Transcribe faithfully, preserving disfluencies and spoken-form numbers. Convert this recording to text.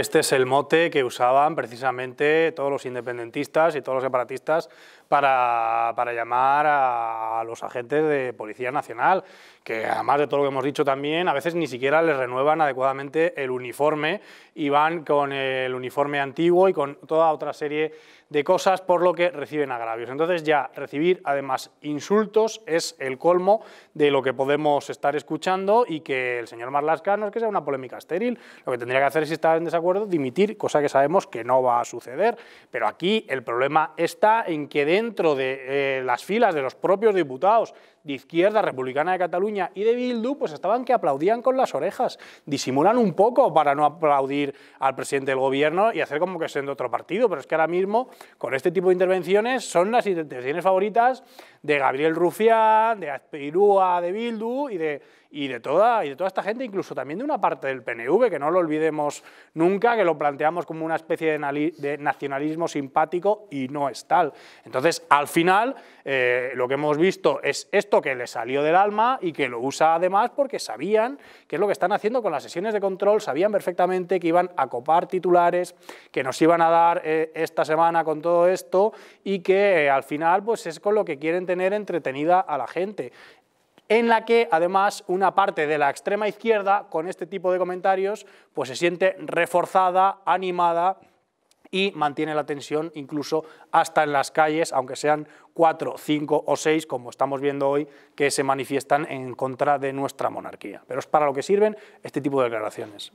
Este es el mote que usaban precisamente todos los independentistas y todos los separatistas para, para llamar a los agentes de Policía Nacional, que además de todo lo que hemos dicho también, a veces ni siquiera les renuevan adecuadamente el uniforme y van con el uniforme antiguo y con toda otra serie de cosas, por lo que reciben agravios. Entonces ya recibir además insultos es el colmo de lo que podemos estar escuchando, y que el señor Marlasca no es que sea una polémica estéril. Lo que tendría que hacer, si está en desacuerdo, dimitir, cosa que sabemos que no va a suceder, pero aquí el problema está en que dentro de eh, las filas de los propios diputados de Izquierda Republicana de Cataluña y de Bildu, pues estaban que aplaudían con las orejas. Disimulan un poco para no aplaudir al presidente del gobierno y hacer como que sean de otro partido, pero es que ahora mismo, con este tipo de intervenciones, son las intervenciones favoritas de Gabriel Rufián, de Azpirúa, de Bildu y de, y, de toda, y de toda esta gente, incluso también de una parte del P N V, que no lo olvidemos nunca, que lo planteamos como una especie de, de nacionalismo simpático, y no es tal. Entonces, al final, eh, lo que hemos visto es esto que le salió del alma y que lo usa además porque sabían que es lo que están haciendo con las sesiones de control, sabían perfectamente que iban a copar titulares, que nos iban a dar eh, esta semana con todo esto, y que eh, al final pues es con lo que quieren tener entretenida a la gente. En la que además una parte de la extrema izquierda con este tipo de comentarios pues se siente reforzada, animada, y mantiene la tensión incluso hasta en las calles, aunque sean cuatro, cinco o seis, como estamos viendo hoy, que se manifiestan en contra de nuestra monarquía. Pero es para lo que sirven este tipo de declaraciones.